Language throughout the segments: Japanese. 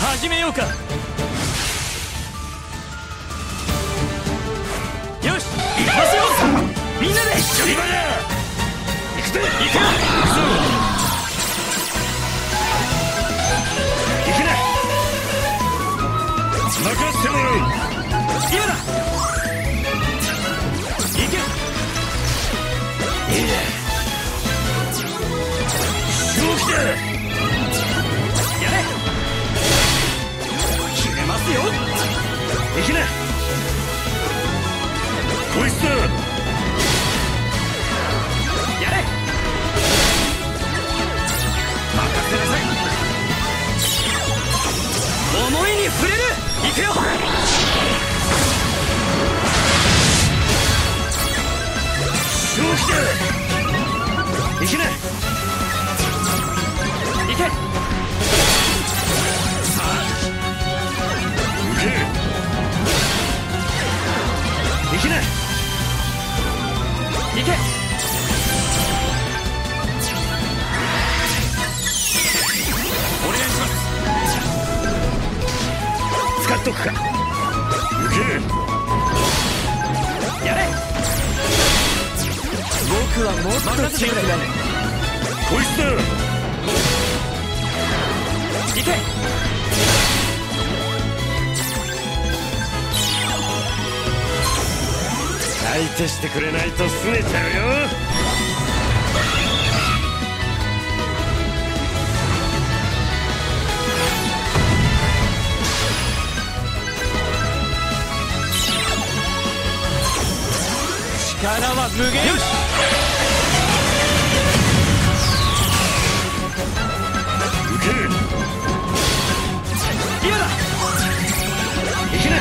始めようか。よし、行きますよ。みんなで一緒に行くぜ。行くぞ。 相手してくれないと拗ねちゃうよ。 力は無限。よし、受ける。今だ。いけない。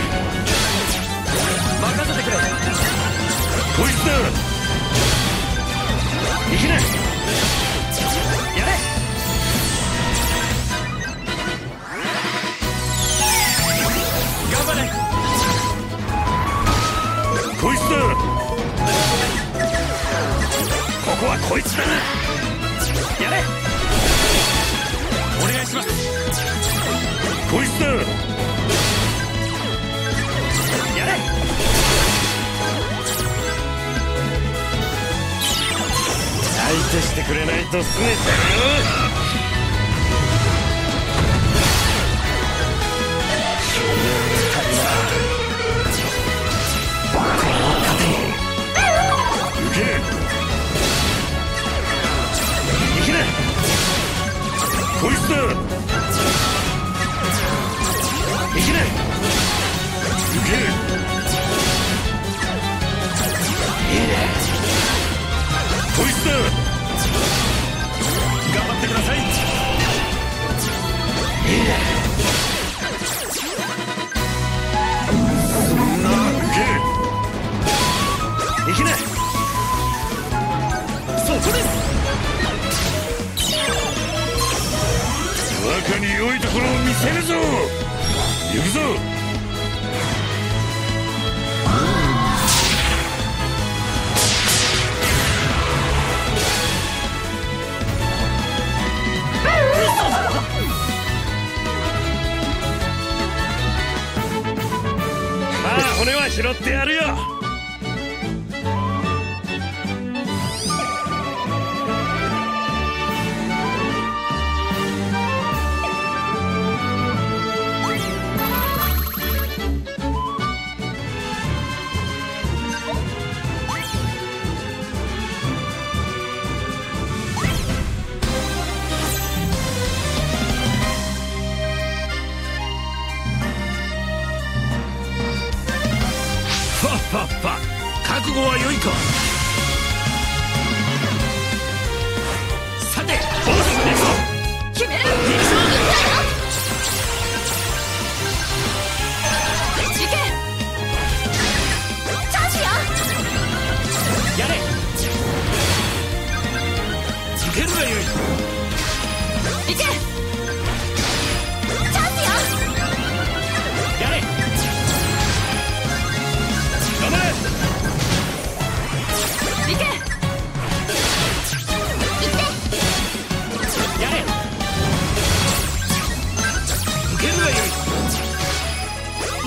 任せてくれ。こいつだ。いけない。やれ。頑張れ。こいつだ。 ここはこいつだな。やれ。お願いします。こいつだ。やれ。相手してくれないとすねちゃうよ。受け。 こいつだ。いけない。受け。いいね。こいつだ。頑張ってください。いいね。そんな受け。いけない。そこです。 中に良いところを見せるぞ。行くぞ。まあ骨は拾ってやるよ。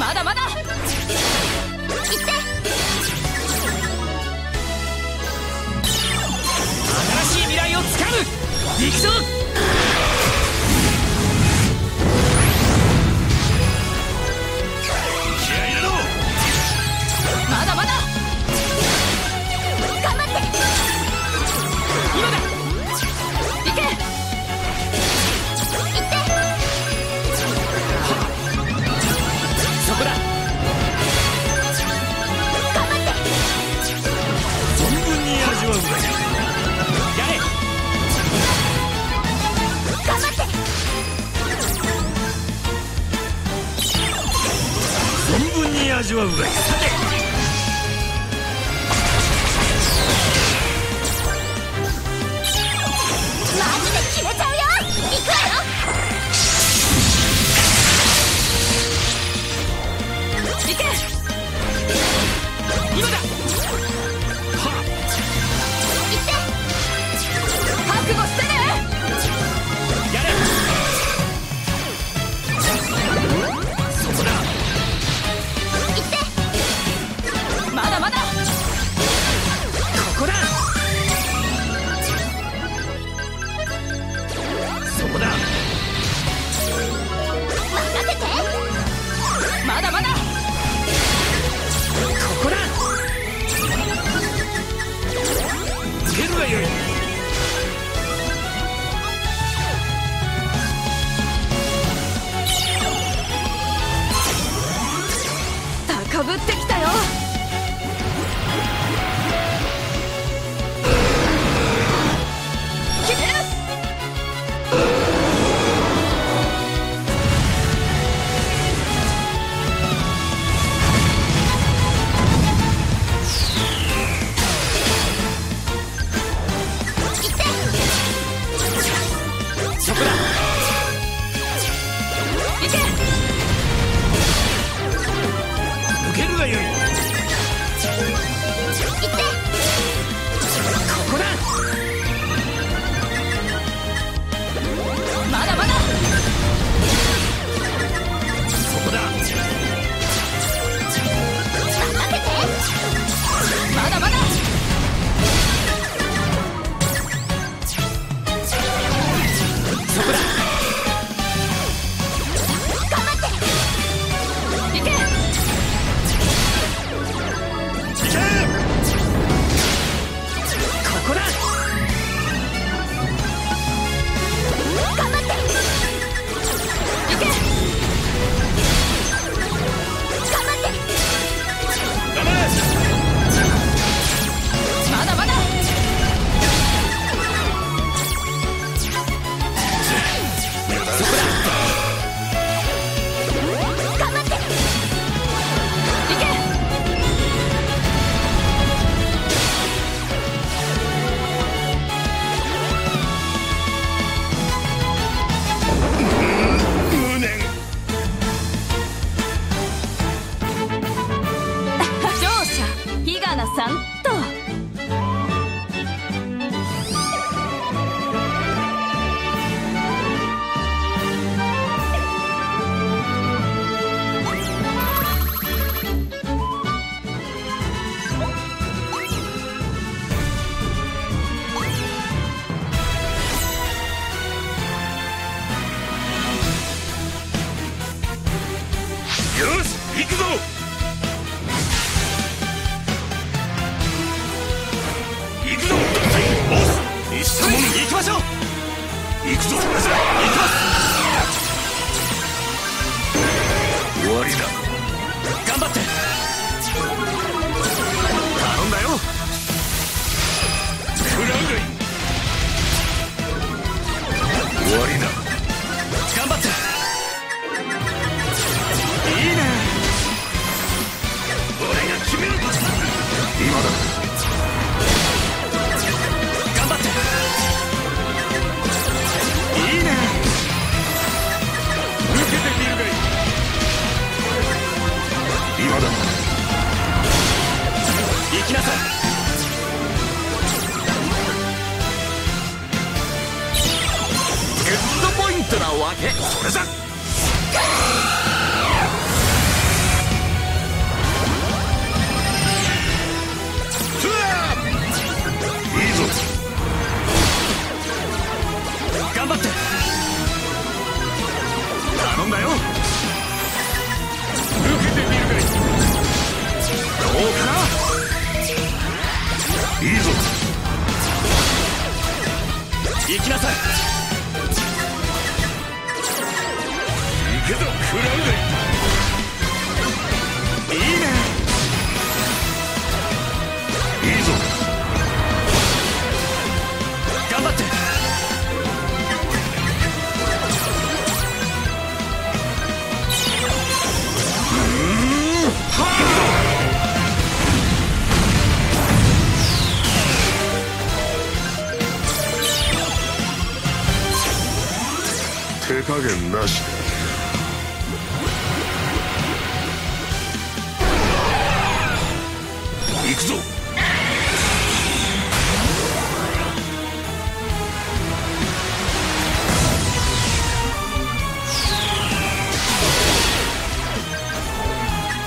まだまだいって。新しい未来をつかむ。いくぞ。気合いだろ。まだまだ頑張って。今だ。いけ。いって。そこだ。頑張って。存分に味わうんだ。存分に味わうがいい。さてマジで決めちゃうよ。いくわよ。いけ。今だ。はっ。いって。覚悟してね。やれ。かぶってきたよ。決める。いって。そこだ。いけ。いって。ここだ。まだまだ。そこだ。任せて。まだまだ。そこだ。さい。行くぞクラウド。いいね。いいぞ。頑張って。はっ。手加減なしだ。行くぞ。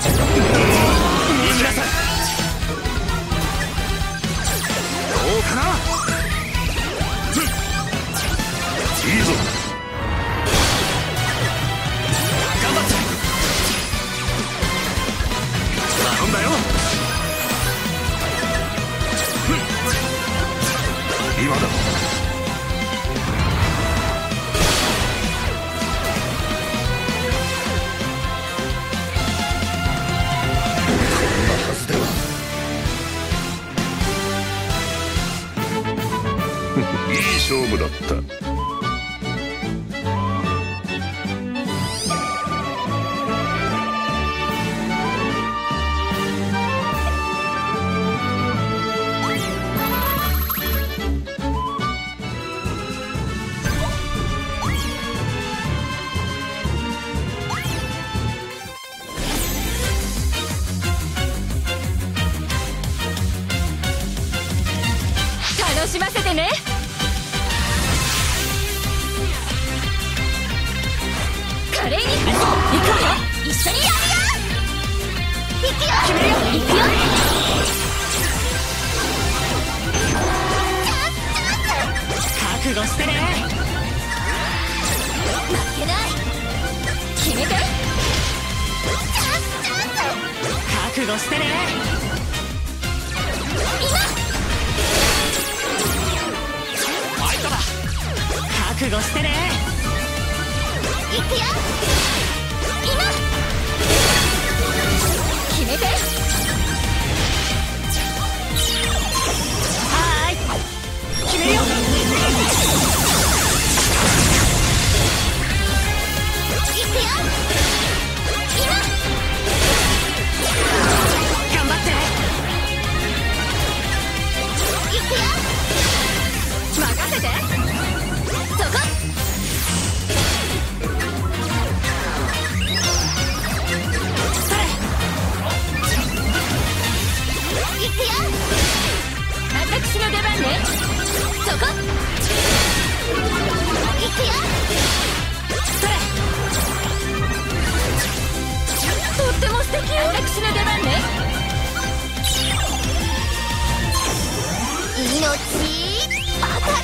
逃げなさい。どうかな。いいぞ。今だ。いい勝負だった。楽しませてね。華麗に行くよ。一緒にやるよ。行くよ。行くよ。覚悟してね。負けない。決めて。覚悟してね。今。覚悟してね。いくよ。今決めて。はーい、決めるよ。いくよ。今頑張ってね。いくよ。任せて。私の出番ね。そこ。いくよ。それ。とっても素敵よ。私の出番ね。命爆発。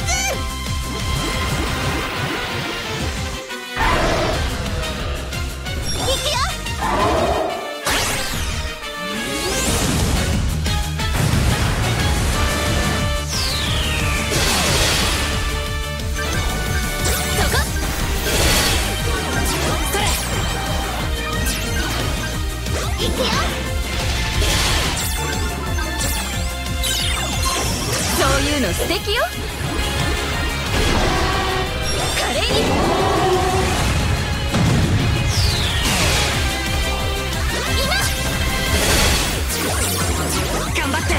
素敵よ。華麗に。今頑張って。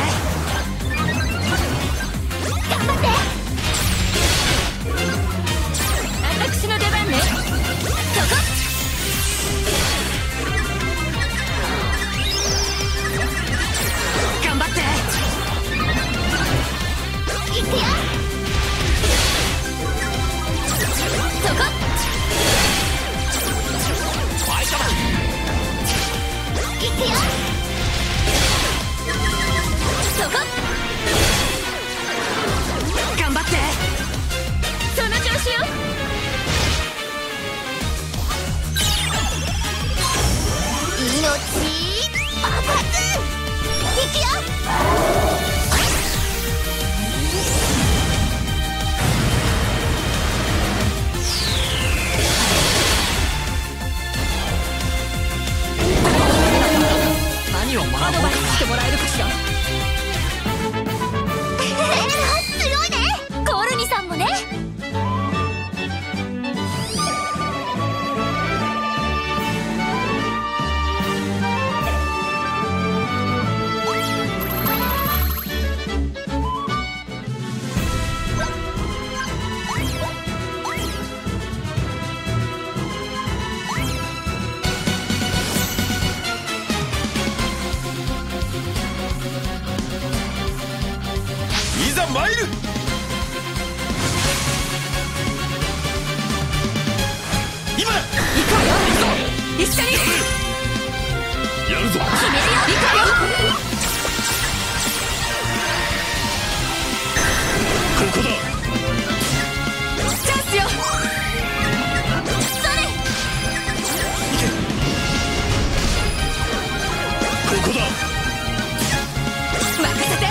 頑張って。私の出番ね。そこ。いくよ。ドバイスしてもらえるかしら。強いねコールニさんもね。参る。今だ。行くわよ。一緒に。やるぞ。決めるよ。行くわよ。ここだ。チャンスよ。それ。ここだ。任せて。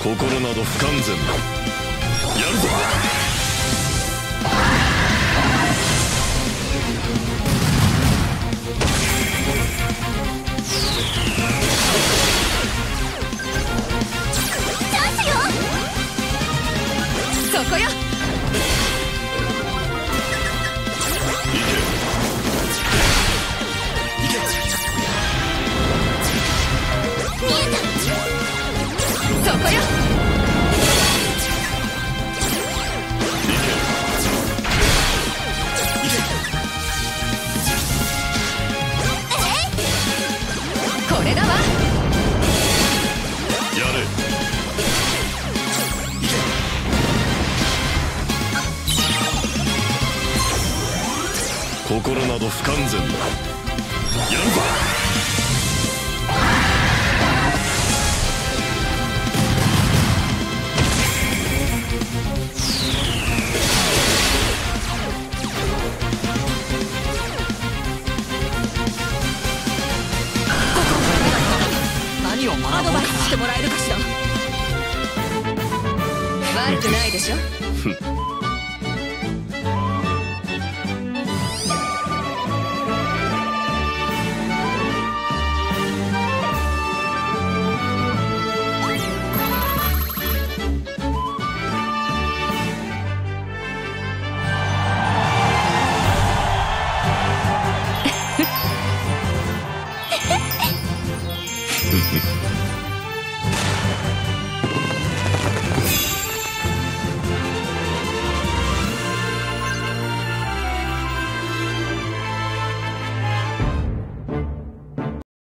心など不完全だ。やるぞ。チャンスよ。そこよ。いけ。見えた。そこよ。心など不完全だ。やるぞ。何をアドバイスしてもらえるかしら。悪くないでしょ。